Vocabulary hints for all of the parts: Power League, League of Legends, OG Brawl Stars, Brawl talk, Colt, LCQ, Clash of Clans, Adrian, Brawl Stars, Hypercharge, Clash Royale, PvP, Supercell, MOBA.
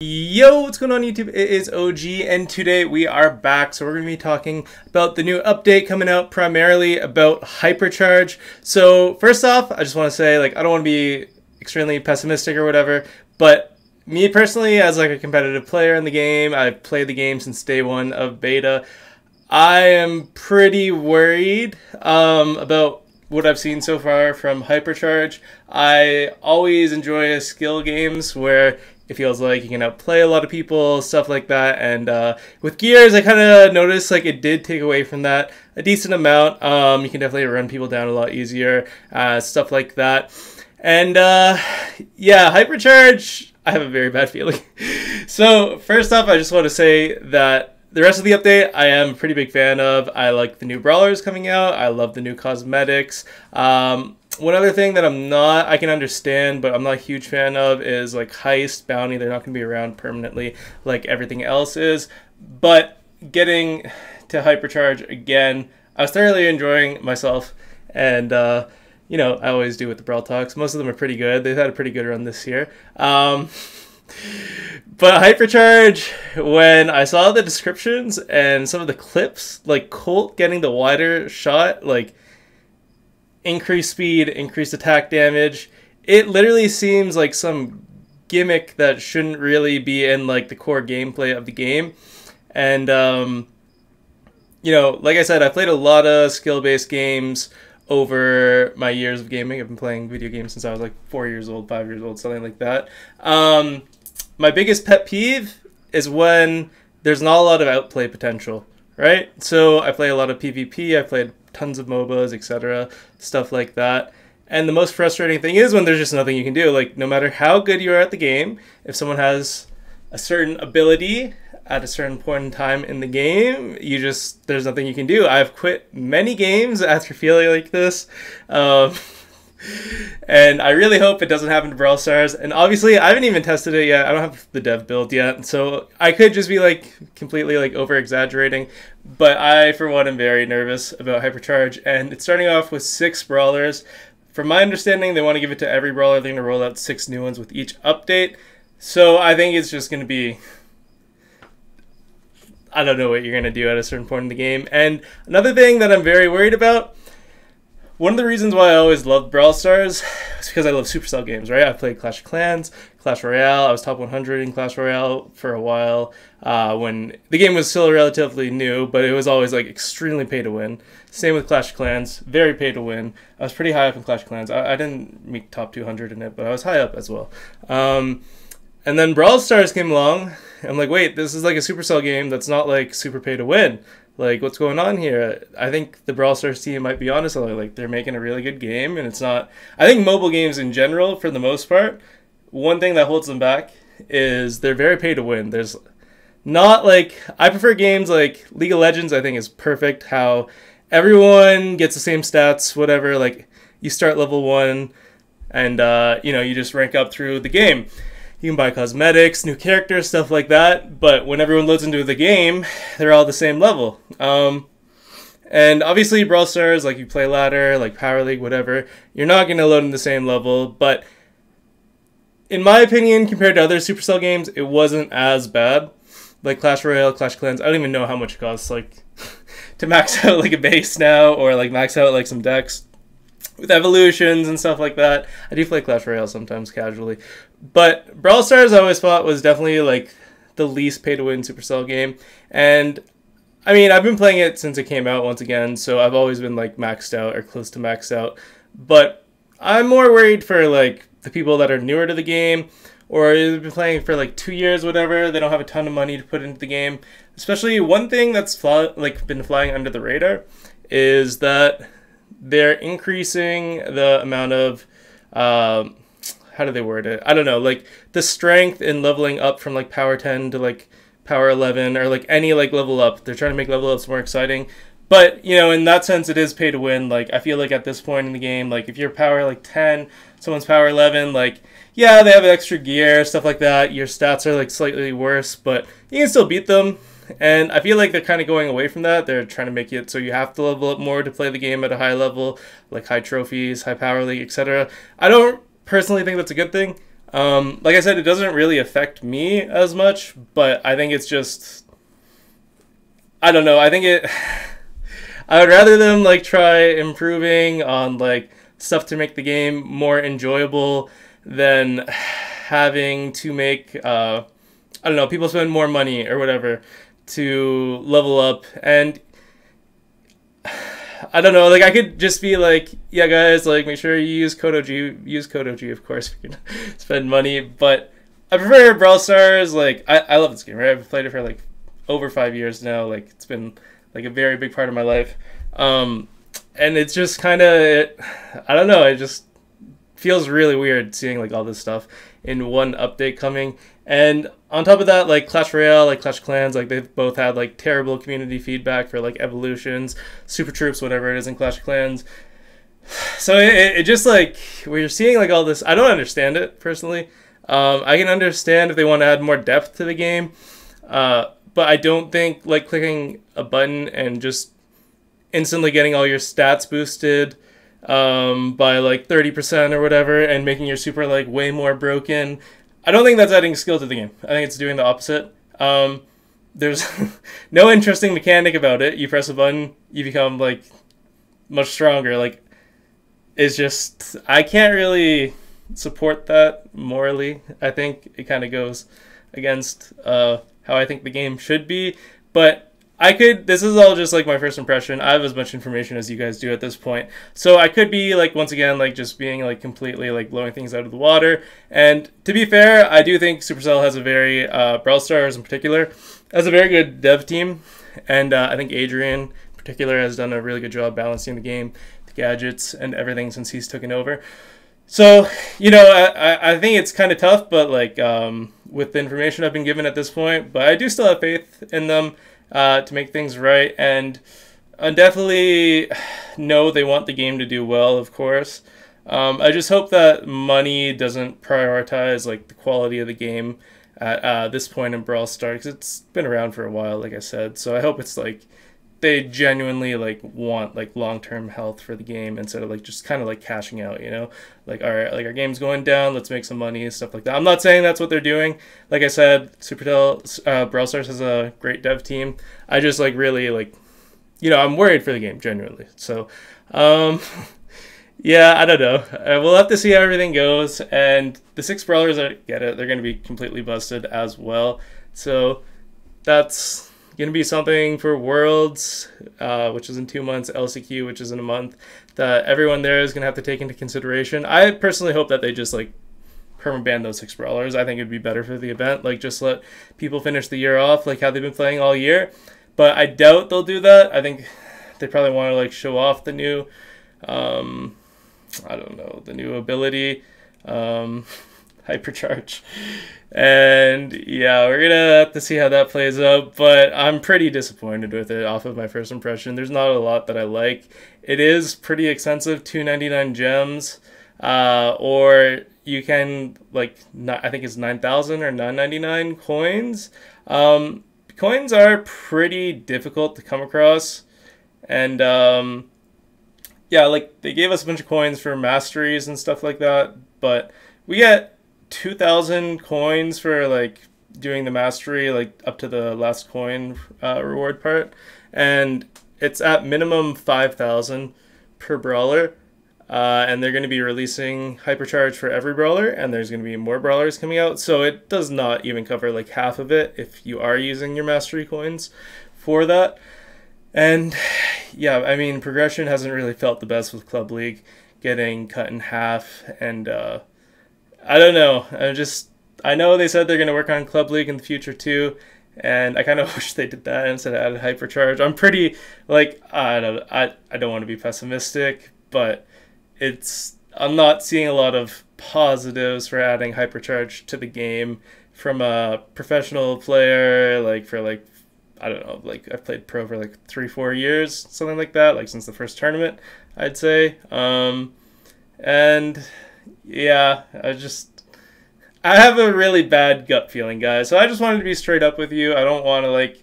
Yo, what's going on YouTube? It is OG and today we are back. So we're going to be talking about the new update coming out, primarily about Hypercharge. So first off, I just want to say, like, I don't want to be extremely pessimistic or whatever, but me personally, as like a competitive player in the game, I've played the game since day one of beta. I am pretty worried about what I've seen so far from Hypercharge. I always enjoy skill games where it feels like you can outplay a lot of people, stuff like that, and with Gears I kind of noticed like it did take away from that a decent amount. You can definitely run people down a lot easier, stuff like that, and yeah, Hypercharge, I have a very bad feeling. So first off, I just want to say that the rest of the update I am a pretty big fan of. I like the new brawlers coming out. I love the new cosmetics. One other thing that I can understand, but I'm not a huge fan of is like heist, bounty. They're not going to be around permanently like everything else is. But getting to Hypercharge again, I was thoroughly enjoying myself. And, you know, I always do with the Brawl talks. Most of them are pretty good. They've had a pretty good run this year. But Hypercharge, when I saw the descriptions and some of the clips, like Colt getting the wider shot, like increased speed, increased attack damage, it literally seems like some gimmick that shouldn't really be in like the core gameplay of the game. And, you know, like I said, I played a lot of skill-based games over my years of gaming. I've been playing video games since I was like 4 years old, 5 years old, something like that. My biggest pet peeve is when there's not a lot of outplay potential, right? So I play a lot of PvP, I played tons of MOBAs, etc., stuff like that. And the most frustrating thing is when there's just nothing you can do. Like, no matter how good you are at the game, if someone has a certain ability at a certain point in time in the game, there's nothing you can do. I've quit many games after feeling like this. And I really hope it doesn't happen to Brawl Stars. And obviously, I haven't even tested it yet. I don't have the dev build yet, so I could just be like completely like over-exaggerating. But I, for one, am very nervous about Hypercharge, and it's starting off with 6 brawlers. From my understanding, they want to give it to every brawler. They're going to roll out 6 new ones with each update. So I think it's just going to be, I don't know what you're going to do at a certain point in the game. And another thing that I'm very worried about. One of the reasons why I always loved Brawl Stars is because I love Supercell games, right? I played Clash of Clans, Clash Royale. I was top 100 in Clash Royale for a while when the game was still relatively new, but it was always like extremely pay to win. Same with Clash of Clans, very pay to win. I was pretty high up in Clash of Clans. I didn't make top 200 in it, but I was high up as well. And then Brawl Stars came along. I'm like, wait, this is like a Supercell game that's not like super pay to win. Like, what's going on here? I think the Brawl Stars team might be honest. Like, they're making a really good game, and it's not. I think mobile games in general, for the most part, one thing that holds them back is they're very pay to win. There's not like, I prefer games like League of Legends. I think is perfect how everyone gets the same stats, whatever. Like, you start level 1, and you know, you just rank up through the game. You can buy cosmetics, new characters, stuff like that, but when everyone loads into the game, they're all the same level. And obviously, Brawl Stars, like you play ladder, like Power League, whatever, you're not going to load in the same level, but in my opinion, compared to other Supercell games, it wasn't as bad. Like Clash Royale, Clash Clans, I don't even know how much it costs like to max out like a base now, or like max out like some decks with evolutions and stuff like that. I do play Clash Royale sometimes casually. But Brawl Stars I always thought was definitely like the least pay-to-win Supercell game. And I mean, I've been playing it since it came out once again, so I've always been like maxed out or close to maxed out. But I'm more worried for like the people that are newer to the game or have been playing for like 2 years, whatever. They don't have a ton of money to put into the game. Especially one thing that's like been flying under the radar is that they're increasing the amount of, how do they word it? I don't know, like the strength in leveling up from like power 10 to like power 11 or like any like level up. They're trying to make level ups more exciting. But, you know, in that sense, it is pay to win. Like, I feel like at this point in the game, like if you're power like 10, someone's power 11, like, yeah, they have extra gear, stuff like that. Your stats are like slightly worse, but you can still beat them. And I feel like they're kind of going away from that. They're trying to make it so you have to level up more to play the game at a high level, like high trophies, high power league, etc. I don't personally think that's a good thing. Like I said, it doesn't really affect me as much, but I think it's just, I don't know, I think it, I would rather them, like, try improving on, like, stuff to make the game more enjoyable than having to make, I don't know, people spend more money or whatever to level up, and I don't know, like, I could just be like, yeah, guys, like, make sure you use code OG, of course, if you're gonna spend money, but I prefer Brawl Stars, like, I love this game, right? I've played it for, like, over 5 years now, like, it's been, like, a very big part of my life, and it's just kind of, I don't know, it just feels really weird seeing, like, all this stuff in one update coming, and on top of that, like, Clash Royale, like, Clash of Clans, like, they've both had, like, terrible community feedback for, like, evolutions, super troops, whatever it is in Clash of Clans. So it just, like, we're seeing, like, all this. I don't understand it, personally. I can understand if they want to add more depth to the game, but I don't think, like, clicking a button and just instantly getting all your stats boosted by, like, 30% or whatever and making your super, like, way more broken, I don't think that's adding skill to the game. I think it's doing the opposite. There's no interesting mechanic about it. You press a button, you become, like, much stronger. Like, it's just, I can't really support that morally. I think it kind of goes against how I think the game should be. But I could, this is all just, like, my first impression. I have as much information as you guys do at this point. So I could be, like, once again, like, just being, like, completely, like, blowing things out of the water. And to be fair, I do think Supercell has a very, Brawl Stars in particular, has a very good dev team. And I think Adrian in particular has done a really good job balancing the game, the gadgets, and everything since he's taken over. So, you know, I think it's kind of tough, but, like, with the information I've been given at this point, but I do still have faith in them to make things right, and I definitely know they want the game to do well, of course. I just hope that money doesn't prioritize, like, the quality of the game at this point in Brawl Stars, 'cause it's been around for a while, like I said, so I hope it's, like, they genuinely, like, want, like, long-term health for the game instead of, like, just kind of, like, cashing out, you know? Like, all right, like, our game's going down, let's make some money and stuff like that. I'm not saying that's what they're doing. Like I said, Supercell, Brawl Stars has a great dev team. I just, like, really, like, you know, I'm worried for the game, genuinely. So, yeah, I don't know. We'll have to see how everything goes. And the 6 Brawlers, I get it, they're going to be completely busted as well. So, that's gonna be something for Worlds, which is in 2 months, LCQ, which is in a month, that everyone there is gonna have to take into consideration. I personally hope that they just, like, permaban those 6 Brawlers. I think it'd be better for the event, like, just let people finish the year off like how they've been playing all year, but I doubt they'll do that. I think they probably want to, like, show off the new I don't know, the new ability, Hypercharge. And yeah, we're gonna have to see how that plays out, but I'm pretty disappointed with it off of my first impression. There's not a lot that I like. It is pretty expensive, 299 gems, or you can, like, not, I think it's 9,000 or 999 coins. Coins are pretty difficult to come across, and yeah, like, they gave us a bunch of coins for masteries and stuff like that, but we get 2,000 coins for, like, doing the mastery, like, up to the last coin reward part, and it's at minimum 5,000 per brawler, and they're going to be releasing Hypercharge for every brawler, and there's going to be more brawlers coming out, so it does not even cover, like, half of it if you are using your mastery coins for that. And yeah, I mean, progression hasn't really felt the best with Club League getting cut in half, and I don't know. I know they said they're going to work on Club League in the future too, and I kind of wish they did that instead of added Hypercharge. I'm pretty, like, I don't want to be pessimistic, but I'm not seeing a lot of positives for adding Hypercharge to the game from a professional player, like, for, like, I don't know, like, I've played pro for, like, 3-4 years, something like that, like, since the first tournament, I'd say. And yeah, I have a really bad gut feeling, guys, so I just wanted to be straight up with you. I don't want to, like,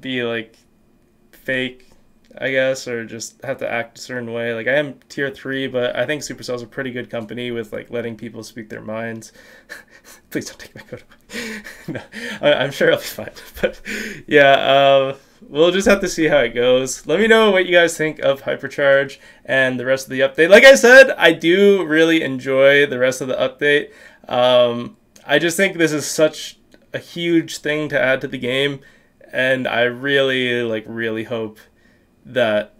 be, like, fake. I guess, or just have to act a certain way. Like, I am tier 3, but I think Supercell's a pretty good company with, like, letting people speak their minds. Please don't take my code away. No, I'm sure I'll be fine. But, yeah, we'll just have to see how it goes. Let me know what you guys think of Hypercharge and the rest of the update. Like I said, I do really enjoy the rest of the update. I just think this is such a huge thing to add to the game, and I really, like, really hope that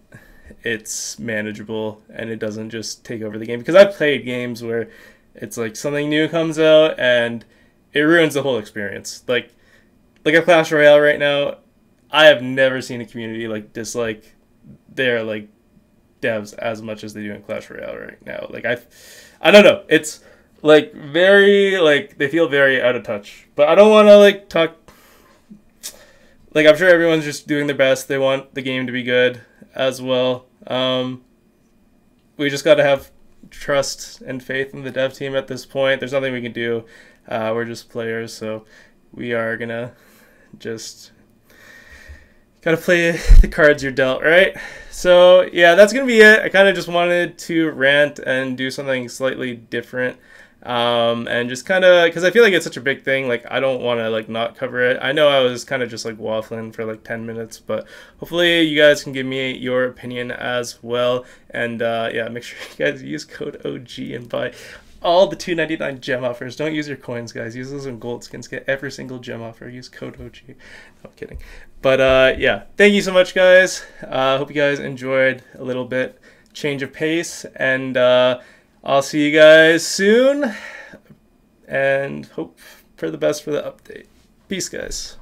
it's manageable and it doesn't just take over the game, because I've played games where it's like something new comes out and it ruins the whole experience. Like a Clash Royale right now, I have never seen a community like dislike their like devs as much as they do in Clash Royale right now. Like I don't know. It's like very like they feel very out of touch. But I don't want to like talk. Like, I'm sure everyone's just doing their best. They want the game to be good as well. We just got to have trust and faith in the dev team at this point. There's nothing we can do. We're just players, so we are going to just gotta play the cards you're dealt, right? So, yeah, that's going to be it. I kind of just wanted to rant and do something slightly different. And just kind of, because I feel like it's such a big thing, like I don't want to like not cover it. I know I was kind of just like waffling for like 10 minutes, but hopefully you guys can give me your opinion as well. And yeah, make sure you guys use code OG and buy all the $2.99 gem offers. Don't use your coins, guys. Use those in gold skins. Get every single gem offer. Use code OG. No, I'm kidding. But yeah, thank you so much, guys. Hope you guys enjoyed a little bit change of pace, and I'll see you guys soon, and hope for the best for the update. Peace, guys.